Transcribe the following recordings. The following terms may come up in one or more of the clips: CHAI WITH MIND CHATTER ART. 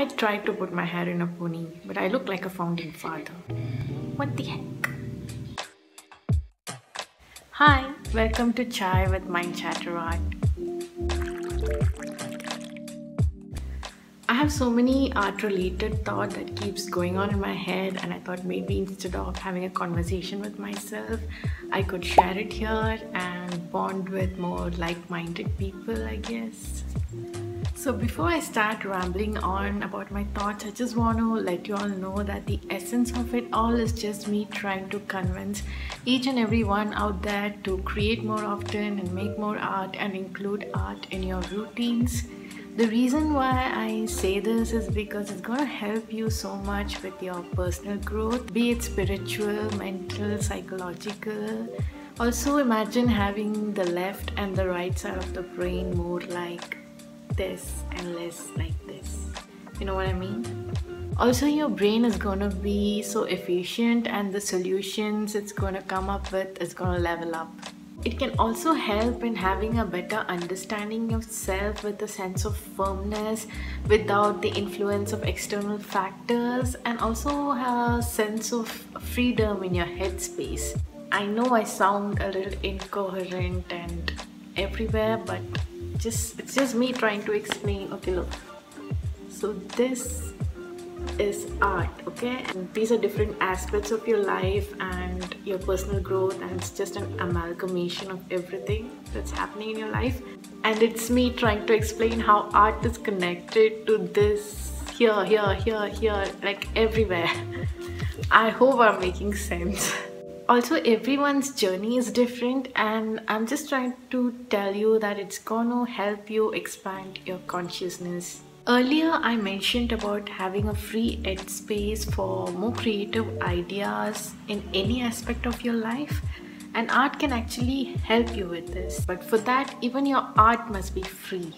I tried to put my hair in a pony, but I look like a founding father. What the heck? Hi, welcome to Chai with Mind Chatter Art. I have so many art-related thought that keeps going on in my head, and I thought maybe instead of having a conversation with myself, I could share it here and bond with more like-minded people, I guess. So before I start rambling on about my thoughts, I just want to let you all know that the essence of it all is just me trying to convince each and everyone out there to create more often and make more art and include art in your routines. The reason why I say this is because it's going to help you so much with your personal growth, be it spiritual, mental, psychological. Also imagine having the left and the right side of the brain more like this and less like this. You know what I mean? Also, your brain is going to be so efficient, and the solutions it's going to come up with is going to level up. It can also help in having a better understanding of self with a sense of firmness without the influence of external factors, and also a sense of freedom in your headspace. I know I sound a little incoherent and everywhere, but it's just me trying to explain. Okay, look, so this is art, okay, and these are different aspects of your life and your personal growth, and it's just an amalgamation of everything that's happening in your life, and it's me trying to explain how art is connected to this here, like everywhere. I hope I'm making sense. Also, everyone's journey is different, and I'm just trying to tell you that it's gonna help you expand your consciousness. Earlier, I mentioned about having a free headspace for more creative ideas in any aspect of your life, and art can actually help you with this. But for that, even your art must be free.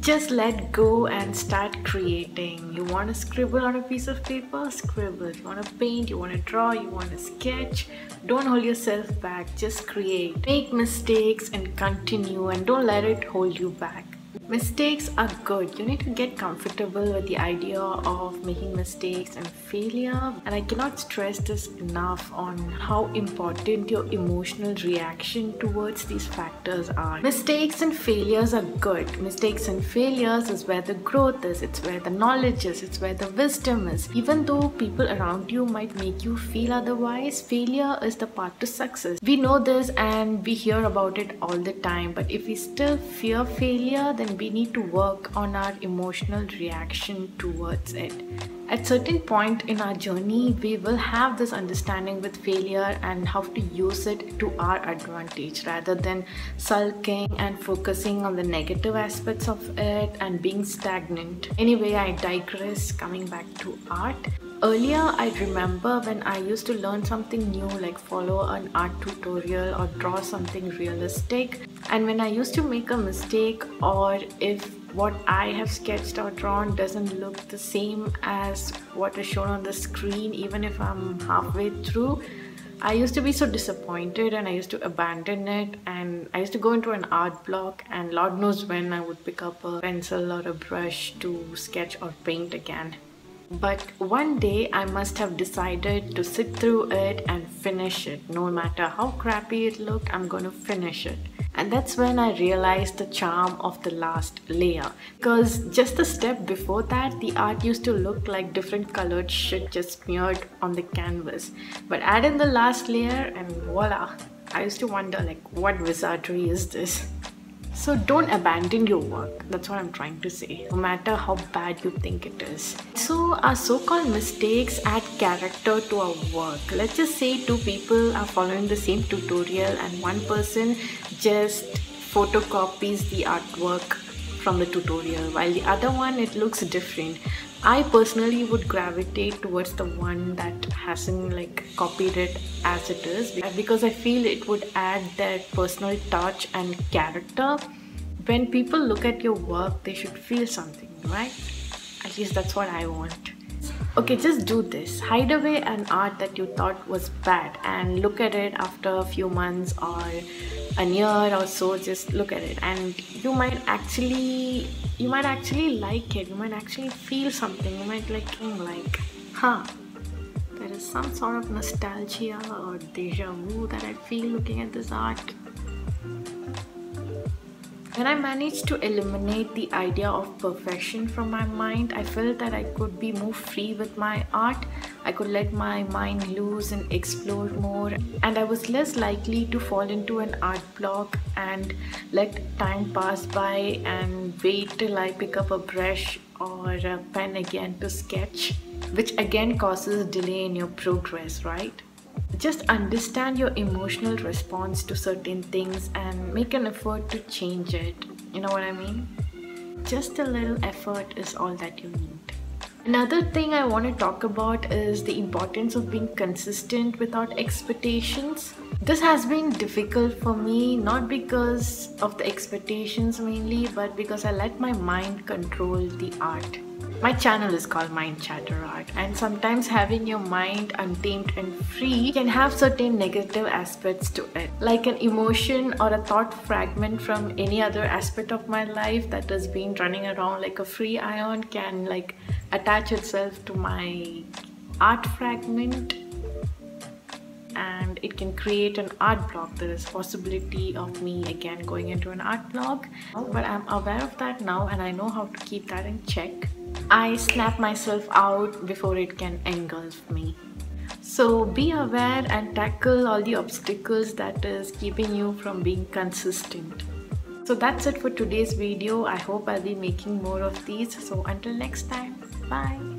Just let go and start creating. You want to scribble on a piece of paper? Scribble. You want to paint? You want to draw? You want to sketch? Don't hold yourself back. Just create. Make mistakes and continue, and don't let it hold you back. Mistakes are good. You need to get comfortable with the idea of making mistakes and failure. And I cannot stress this enough on how important your emotional reaction towards these factors are. Mistakes and failures are good. Mistakes and failures is where the growth is. It's where the knowledge is. It's where the wisdom is. Even though people around you might make you feel otherwise, failure is the path to success. We know this and we hear about it all the time. But if we still fear failure, then we need to work on our emotional reaction towards it. At certain point in our journey, we will have this understanding with failure and how to use it to our advantage, rather than sulking and focusing on the negative aspects of it and being stagnant. Anyway, I digress. Coming back to art. Earlier, I remember when I used to learn something new, like follow an art tutorial or draw something realistic. And when I used to make a mistake, or if what I have sketched or drawn doesn't look the same as what is shown on the screen, even if I'm halfway through, I used to be so disappointed and I used to abandon it, and I used to go into an art block, and Lord knows when I would pick up a pencil or a brush to sketch or paint again. But one day I must have decided to sit through it and finish it. No matter how crappy it looked, I'm going to finish it. And that's when I realized the charm of the last layer, because just the step before that, the art used to look like different colored shit just smeared on the canvas. But add in the last layer and voila, I used to wonder, like, what wizardry is this? So don't abandon your work. That's what I'm trying to say, no matter how bad you think it is. So our so-called mistakes add character to our work. Let's just say two people are following the same tutorial and one person just photocopies the artwork from the tutorial, while the other one, it looks different. I personally would gravitate towards the one that hasn't copied it as it is, because I feel it would add their personal touch and character. When people look at your work, they should feel something, right? At least that's what I want. Okay, just do this. Hide away an art that you thought was bad and look at it after a few months or a year or so, just look at it, and you might actually like it, you might actually feel something, you might like, huh, there is some sort of nostalgia or deja vu that I feel looking at this art. When I managed to eliminate the idea of perfection from my mind, I felt that I could be more free with my art. I could let my mind loose and explore more, and I was less likely to fall into an art block and let time pass by and wait till I pick up a brush or a pen again to sketch, which again causes delay in your progress, right? Just understand your emotional response to certain things and make an effort to change it. You know what I mean? Just a little effort is all that you need. Another thing I want to talk about is the importance of being consistent without expectations. This has been difficult for me, not because of the expectations mainly, but because I let my mind control the art. My channel is called Mind Chatter Art, and sometimes having your mind untamed and free can have certain negative aspects to it, like an emotion or a thought fragment from any other aspect of my life that has been running around like a free ion can attach itself to my art fragment, and it can create an art block. There is possibility of me again going into an art block, but I'm aware of that now and I know how to keep that in check. I snap myself out before it can engulf me. So be aware and tackle all the obstacles that is keeping you from being consistent. So that's it for today's video. I hope I'll be making more of these. So until next time, bye.